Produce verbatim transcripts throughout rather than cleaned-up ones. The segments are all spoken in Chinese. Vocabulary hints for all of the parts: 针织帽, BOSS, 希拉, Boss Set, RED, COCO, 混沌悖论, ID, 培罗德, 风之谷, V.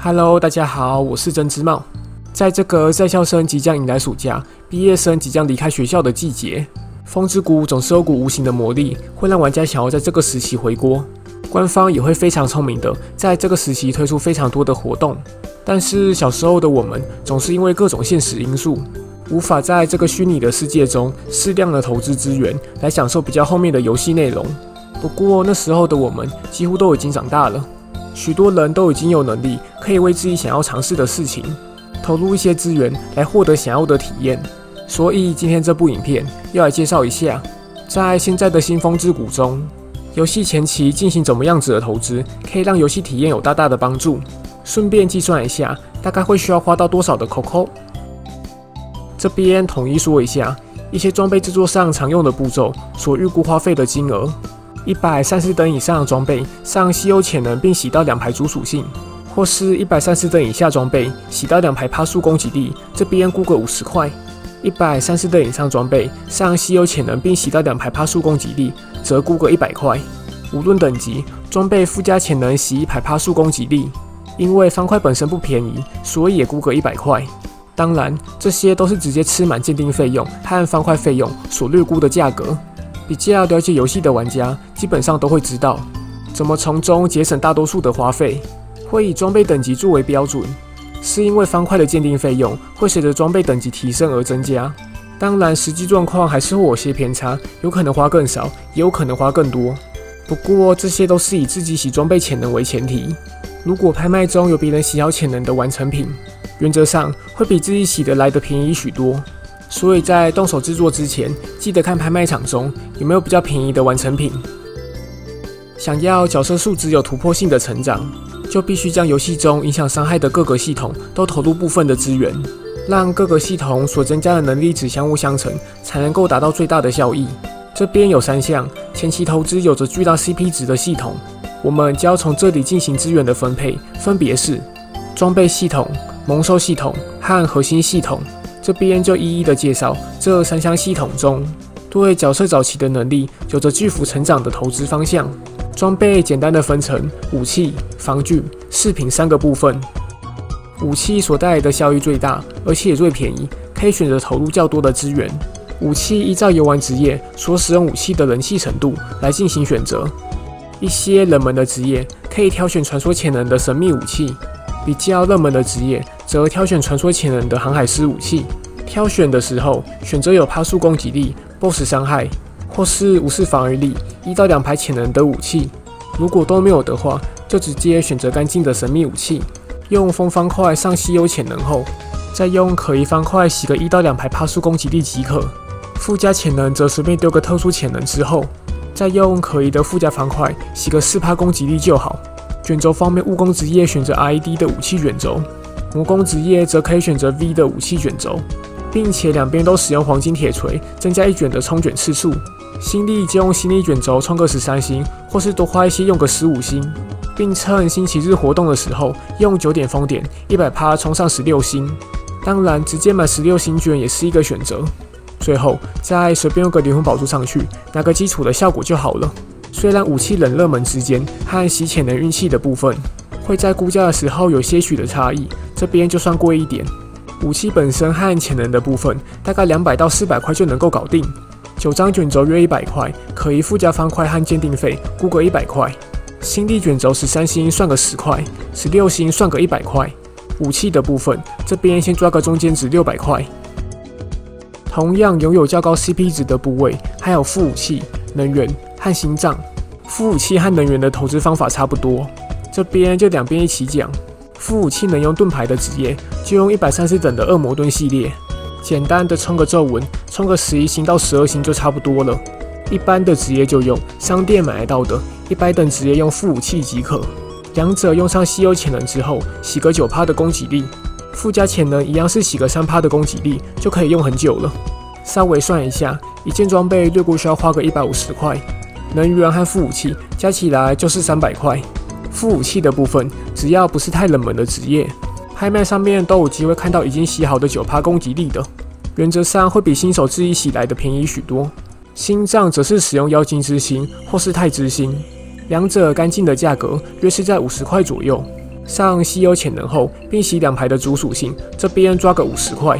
Hello， 大家好，我是针织帽。在这个在校生即将迎来暑假，毕业生即将离开学校的季节，风之谷总是有股无形的魔力，会让玩家想要在这个时期回锅。官方也会非常聪明的，在这个时期推出非常多的活动。但是小时候的我们，总是因为各种现实因素，无法在这个虚拟的世界中适量的投资资源，来享受比较后面的游戏内容。不过那时候的我们，几乎都已经长大了。 许多人都已经有能力，可以为自己想要尝试的事情投入一些资源，来获得想要的体验。所以今天这部影片要来介绍一下，在现在的新风之谷中，游戏前期进行怎么样子的投资，可以让游戏体验有大大的帮助。顺便计算一下，大概会需要花到多少的 C O C O。这边统一说一下一些装备制作上常用的步骤所预估花费的金额。 一百三十等以上的装备上稀有潜能，并洗到两排主属性，或是一百三十等以下装备洗到两排趴树攻击力，这边估个五十块。一百三十等以上装备上稀有潜能，并洗到两排趴树攻击力，则估个一百块。无论等级，装备附加潜能洗一排趴树攻击力，因为方块本身不便宜，所以也估个一百块。当然，这些都是直接吃满鉴定费用和方块费用所略估的价格。 比较了解游戏的玩家，基本上都会知道怎么从中节省大多数的花费。会以装备等级作为标准，是因为方块的鉴定费用会随着装备等级提升而增加。当然，实际状况还是会有些偏差，有可能花更少，也有可能花更多。不过这些都是以自己洗装备潜能为前提。如果拍卖中有别人洗好潜能的完成品，原则上会比自己洗的来得便宜许多。 所以在动手制作之前，记得看拍卖场中有没有比较便宜的完成品。想要角色数值有突破性的成长，就必须将游戏中影响伤害的各个系统都投入部分的资源，让各个系统所增加的能力值相互相成，才能够达到最大的效益。这边有三项前期投资有着巨大 C P 值的系统，我们就要从这里进行资源的分配，分别是装备系统、蒙兽系统和核心系统。 这边就一一的介绍这三项系统中对角色早期的能力有着巨幅成长的投资方向。装备简单的分成武器、防具、饰品三个部分。武器所带来的效益最大，而且也最便宜，可以选择投入较多的资源。武器依照游玩职业所使用武器的人气程度来进行选择。一些冷门的职业可以挑选传说潜能的神秘武器，比较热门的职业。 则挑选传说潜能的航海师武器。挑选的时候，选择有趴数攻击力、B O S S 伤害，或是无视防御力一到两排潜能的武器。如果都没有的话，就直接选择干净的神秘武器。用风方块上稀有潜能后，再用可疑方块洗个一到两排趴数攻击力即可。附加潜能则随便丢个特殊潜能之后，再用可疑的附加方块洗个四趴攻击力就好。卷轴方面，务工职业选择 I D 的武器卷轴。 魔工职业则可以选择 V 的武器卷轴，并且两边都使用黄金铁锤，增加一卷的冲卷次数。心力就用心力卷轴冲个十三星，或是多花一些用个十五星，并趁星期日活动的时候用九点封点一百趴冲上十六星。当然，直接买十六星卷也是一个选择。最后再随便用个灵魂宝珠上去，拿个基础的效果就好了。虽然武器冷热门之间和洗潜能运气的部分。 会在估价的时候有些许的差异，这边就算贵一点。武器本身和潜能的部分，大概两百到四百块就能够搞定。九张卷轴约一百块，可疑附加方块和鉴定费估个一百块。心力卷轴十三星算个十块，十六星算个一百块。武器的部分，这边先抓个中间值六百块。同样拥有较高 C P 值的部位，还有副武器、能源和心脏。副武器和能源的投资方法差不多。 这边就两边一起讲，副武器能用盾牌的职业就用一百三十等的恶魔盾系列，简单的冲个皱纹，冲个十一星到十二星就差不多了。一般的职业就用商店买得到的，一百等职业用副武器即可。两者用上稀有潜能之后，洗个九趴的攻击力，附加潜能一样是洗个三趴的攻击力，就可以用很久了。稍微算一下，一件装备略过需要花个一百五十块，能源和副武器加起来就是三百块。 副武器的部分，只要不是太冷门的职业，拍卖上面都有机会看到已经洗好的九趴攻击力的，原则上会比新手自己洗来的便宜许多。心脏则是使用妖精之心或是太之心，两者干净的价格约是在五十块左右。上稀有潜能后，并洗两排的主属性，这边抓个五十块。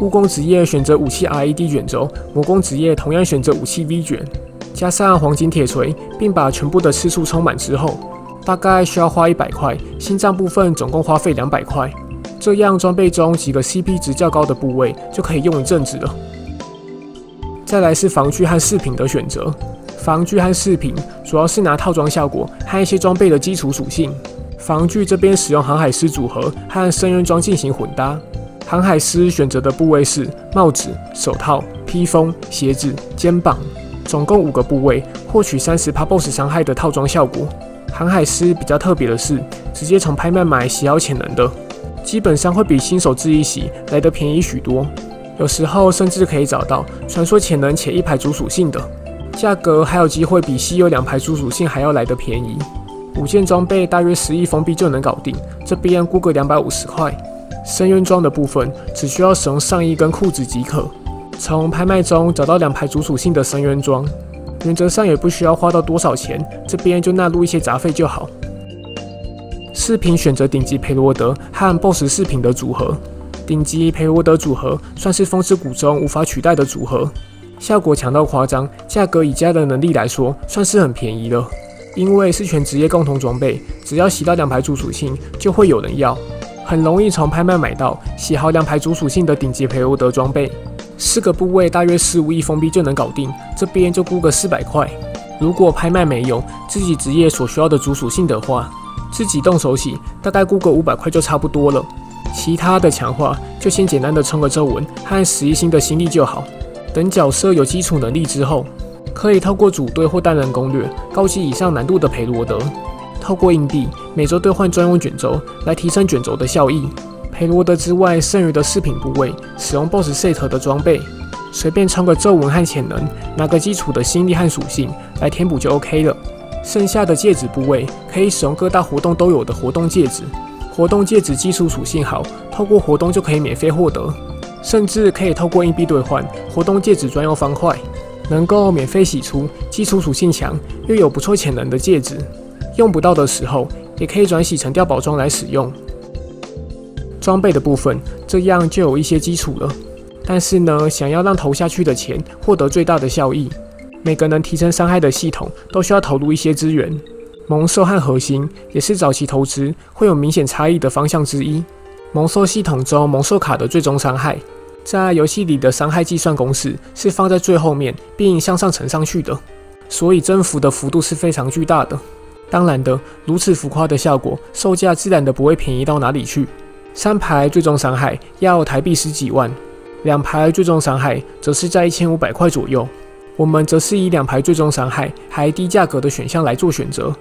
务工职业选择武器 R E D 卷轴，魔工职业同样选择武器 V 卷，加上黄金铁锤，并把全部的次数充满之后，大概需要花一百块。心脏部分总共花费两百块。这样装备中几个 C P 值较高的部位就可以用一阵子了。再来是防具和饰品的选择，防具和饰品主要是拿套装效果和一些装备的基础属性。 防具这边使用航海师组合和深渊装进行混搭。航海师选择的部位是帽子、手套、披风、鞋子、肩膀，总共五个部位，获取三十趴 B O S S 伤害的套装效果。航海师比较特别的是，直接从拍卖买洗脑潜能的，基本上会比新手自己洗来得便宜许多。有时候甚至可以找到传说潜能且一排主属性的，价格还有机会比稀有两排主属性还要来得便宜。 五件装备大约十亿封闭就能搞定，这边估个两百五十块。深渊装的部分只需要使用上衣跟裤子即可。从拍卖中找到两排主属性的深渊装，原则上也不需要花到多少钱，这边就纳入一些杂费就好。饰品选择顶级培罗德和 B O S S 饰品的组合，顶级培罗德组合算是风之谷中无法取代的组合，效果强到夸张，价格以加的能力来说算是很便宜了。 因为是全职业共同装备，只要洗到两排主属性，就会有人要，很容易从拍卖买到洗好两排主属性的顶级培罗德装备，四个部位大约十五亿封闭就能搞定，这边就估个四百块。如果拍卖没有自己职业所需要的主属性的话，自己动手洗大概估个五百块就差不多了。其他的强化就先简单的冲个皱纹和十一星的心力就好，等角色有基础能力之后。 可以透过组队或单人攻略高级以上难度的培罗德，透过硬币每周兑换专用卷轴来提升卷轴的效益。培罗德之外剩余的饰品部位，使用 Boss Set 的装备，随便冲个皱纹和潜能，拿个基础的心力和属性来填补就 OK 了。剩下的戒指部位可以使用各大活动都有的活动戒指，活动戒指基础属性好，透过活动就可以免费获得，甚至可以透过硬币兑换活动戒指专用方块。 能够免费洗出基础属性强又有不错潜能的戒指，用不到的时候也可以转洗成碉堡装来使用。装备的部分这样就有一些基础了，但是呢，想要让投下去的钱获得最大的效益，每个能提升伤害的系统都需要投入一些资源。蒙兽和核心也是早期投资会有明显差异的方向之一。蒙兽系统中蒙兽卡的最终伤害。 在游戏里的伤害计算公式是放在最后面，并向上乘上去的，所以增幅的幅度是非常巨大的。当然的，如此浮夸的效果，售价自然的不会便宜到哪里去。三排最终伤害要台币十几万，两排最终伤害则是在 一千五百 块左右。我们则是以两排最终伤害还低价格的选项来做选择，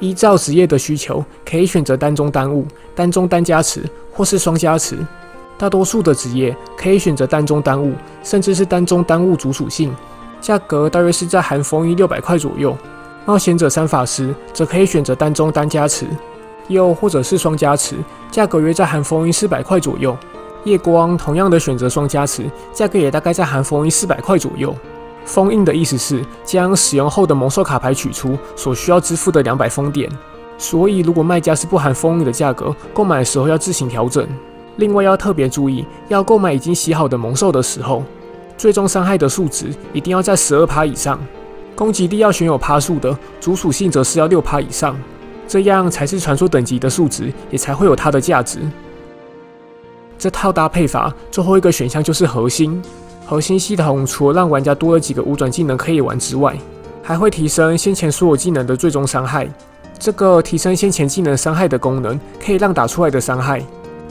依照职业的需求，可以选择单中单物、单中单加持或是双加持。 大多数的职业可以选择单中单物，甚至是单中单物主属性，价格大约是在含封印六百块左右。冒险者三法师则可以选择单中单加持，又或者是双加持，价格约在含封印四百块左右。夜光同样的选择双加持，价格也大概在含封印四百块左右。封印的意思是将使用后的蒙兽卡牌取出所需要支付的两百封点，所以如果卖家是不含封印的价格，购买的时候要自行调整。 另外要特别注意，要购买已经洗好的蒙兽的时候，最终伤害的数值一定要在 百分之十二 以上，攻击力要选有趴数的，主属性则是要 百分之六 以上，这样才是传说等级的数值，也才会有它的价值。这套搭配法最后一个选项就是核心，核心系统除了让玩家多了几个无转技能可以玩之外，还会提升先前所有技能的最终伤害。这个提升先前技能伤害的功能，可以让打出来的伤害。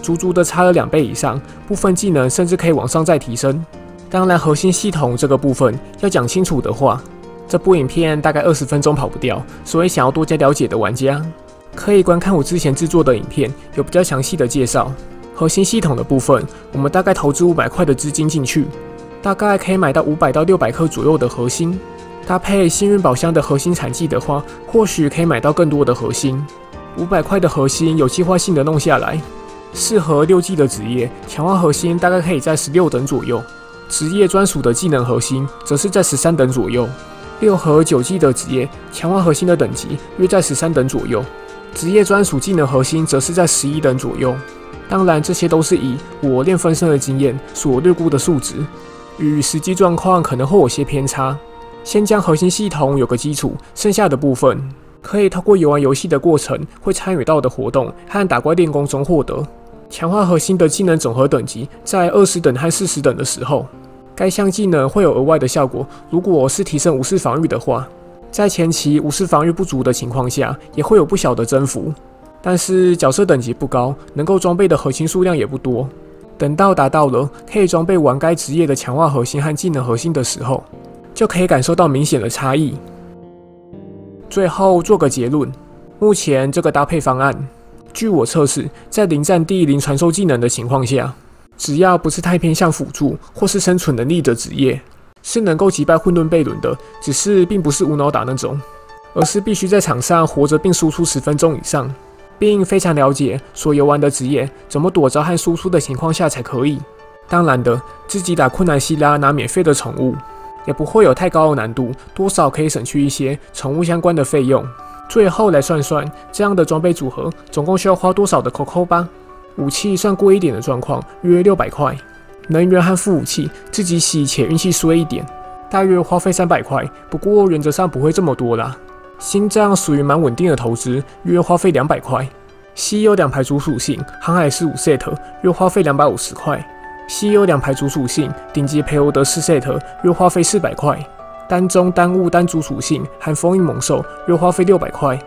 足足的差了两倍以上，部分技能甚至可以往上再提升。当然，核心系统这个部分要讲清楚的话，这部影片大概二十分钟跑不掉，所以想要多加了解的玩家，可以观看我之前制作的影片，有比较详细的介绍。核心系统的部分，我们大概投资五百块的资金进去，大概可以买到五百到六百颗左右的核心。搭配幸运宝箱的核心产技的话，或许可以买到更多的核心。五百块的核心有计划性的弄下来。 适合六技的职业，强化核心大概可以在十六等左右；职业专属的技能核心则是在十三等左右。六和九技的职业，强化核心的等级约在十三等左右。职业专属技能核心则是在十一等左右。当然，这些都是以我练分身的经验所略估的数值，与实际状况可能会有些偏差。先将核心系统有个基础，剩下的部分可以透过游玩游戏的过程会参与到的活动和打怪练功中获得。强化核心的技能总和等级在二十等和四十等的时候，该项技能会有额外的效果。如果是提升武士防御的话，在前期武士防御不足的情况下，也会有不小的增幅。但是角色等级不高，能够装备的核心数量也不多。等到达到了可以装备完该职业的强化核心和技能核心的时候，就可以感受到明显的差异。最后做个结论，目前这个搭配方案，据我测试，在零战地零传授技能的情况下，只要不是太偏向辅助或是生存能力的职业，是能够击败混沌悖论的。只是并不是无脑打那种，而是必须在场上活着并输出十分钟以上，并非常了解所游玩的职业怎么躲招和输出的情况下才可以。当然的，自己打困难希拉拿免费的宠物，也不会有太高的难度，多少可以省去一些宠物相关的费用。最后来算算这样的装备组合总共需要花多少的 C O C O 吧。武器算贵一点的状况约六百块，能源和副武器自己洗且运气衰一点，大约花费三百块，不过原则上不会这么多啦。心脏属于蛮稳定的投资，约花费两百块。C 有两排主属性，航海士五 set 约花费两百五十块。C 有两排主属性，顶级培欧德四 set 约花费四百块。单中单物单主属性含封印猛兽约花费六百块，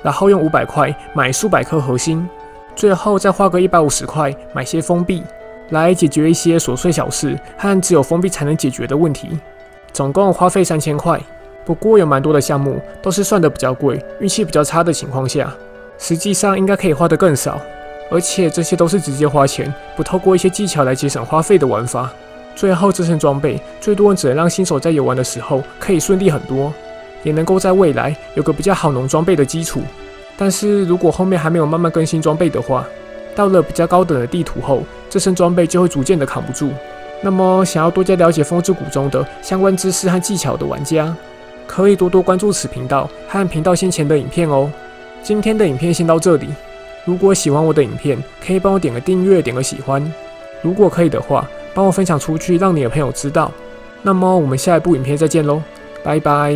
然后用五百块买数百颗核心，最后再花个一百五十块买些封闭，来解决一些琐碎小事和只有封闭才能解决的问题，总共花费三千块。不过有蛮多的项目都是算得比较贵，运气比较差的情况下，实际上应该可以花得更少，而且这些都是直接花钱，不透过一些技巧来节省花费的玩法。最后这身装备最多只能让新手在游玩的时候可以顺利很多，也能够在未来有个比较好农装备的基础。但是如果后面还没有慢慢更新装备的话，到了比较高等的地图后，这身装备就会逐渐的扛不住。那么想要多加了解风之谷中的相关知识和技巧的玩家，可以多多关注此频道和频道先前的影片哦。今天的影片先到这里，如果喜欢我的影片，可以帮我点个订阅，点个喜欢，如果可以的话帮我分享出去，让你的朋友知道。那么我们下一部影片再见喽，拜拜。